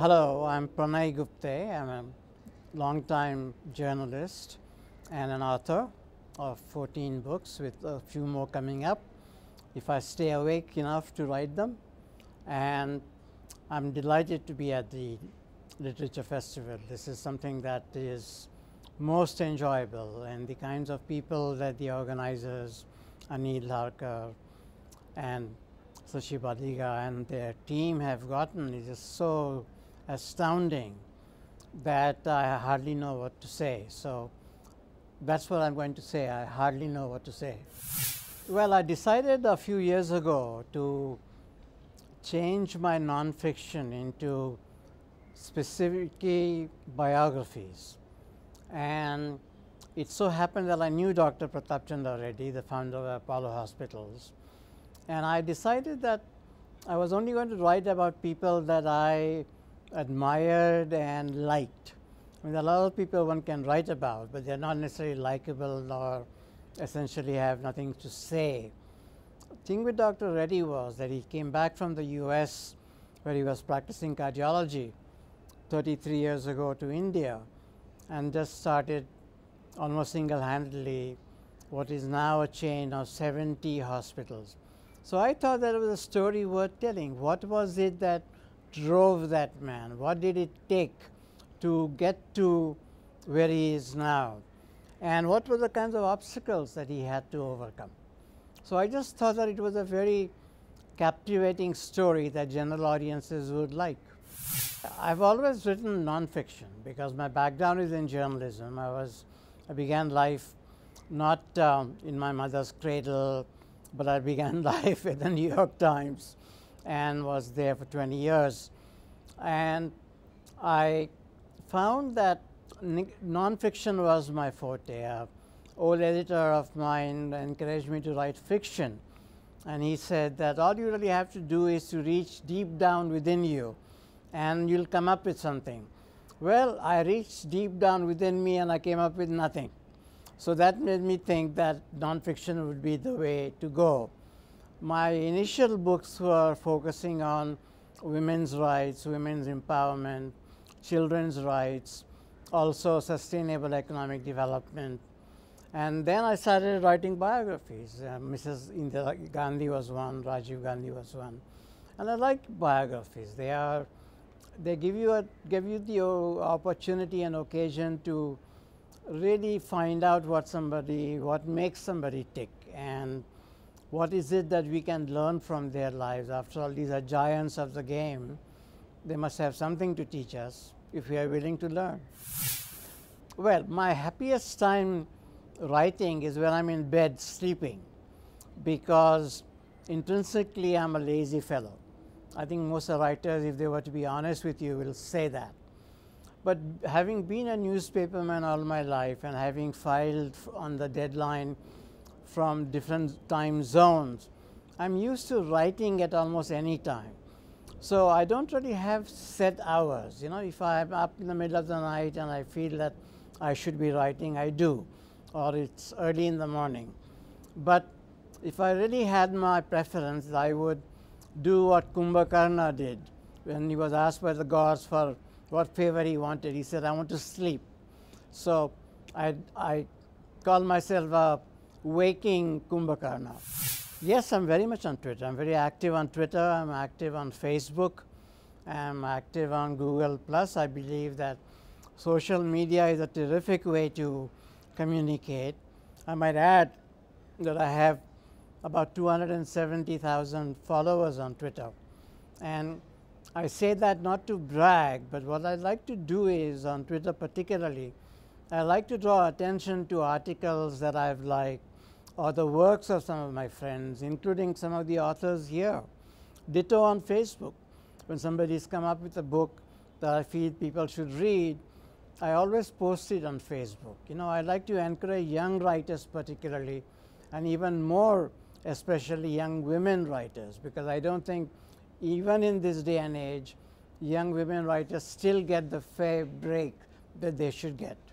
Hello, I'm Pranay Gupte. I'm a long-time journalist and an author of 14 books with a few more coming up, if I stay awake enough to write them. And I'm delighted to be at the Literature Festival. This is something that is most enjoyable, and the kinds of people that the organizers, Anil Harker and Sushi Badiga and their team have gotten is just so astounding that I hardly know what to say. So that's what I'm going to say. I hardly know what to say. Well, I decided a few years ago to change my nonfiction into specifically biographies. And it so happened that I knew Dr. Prathap Chandra Reddy, the founder of Apollo Hospitals. And I decided that I was only going to write about people that I admired and liked. I mean, there are a lot of people one can write about, but they're not necessarily likable or essentially have nothing to say. The thing with Dr. Reddy was that he came back from the US, where he was practicing cardiology 33 years ago, to India, and just started almost single-handedly what is now a chain of 70 hospitals. So I thought that it was a story worth telling. What was it that drove that man? What did it take to get to where he is now? And what were the kinds of obstacles that he had to overcome? So I just thought that it was a very captivating story that general audiences would like. I've always written nonfiction because my background is in journalism. I began life not in my mother's cradle, but I began life at the New York Times and was there for 20 years. And I found that nonfiction was my forte. An old editor of mine encouraged me to write fiction. And he said that all you really have to do is to reach deep down within you, and you'll come up with something. Well, I reached deep down within me and I came up with nothing. So that made me think that nonfiction would be the way to go. My initial books were focusing on women's rights, women's empowerment, children's rights, also sustainable economic development. And then I started writing biographies. Mrs. Indira Gandhi was one, Rajiv Gandhi was one. And I like biographies. They give you the opportunity and occasion to really find out what makes somebody tick, and what is it that we can learn from their lives. After all, these are giants of the game. They must have something to teach us if we are willing to learn. Well, my happiest time writing is when I'm in bed sleeping, because intrinsically I'm a lazy fellow. I think most writers, if they were to be honest with you, will say that. But having been a newspaperman all my life and having filed on the deadline from different time zones, I'm used to writing at almost any time. So I don't really have set hours. You know, if I'm up in the middle of the night and I feel that I should be writing, I do, or it's early in the morning. But if I really had my preference, I would do what Kumbhakarna did when he was asked by the gods for what favor he wanted. He said, I want to sleep. So I call myself a waking Kumbhakarna. Yes, I'm very much on Twitter. I'm very active on Twitter. I'm active on Facebook. I'm active on Google+. I believe that social media is a terrific way to communicate. I might add that I have about 270,000 followers on Twitter. And I say that not to brag, but what I like to do is, on Twitter particularly, I like to draw attention to articles that I've liked or the works of some of my friends, including some of the authors here. Ditto on Facebook. When somebody's come up with a book that I feel people should read, I always post it on Facebook. You know, I like to encourage young writers particularly, and even more especially young women writers, because I don't think even in this day and age, young women writers still get the fair break that they should get.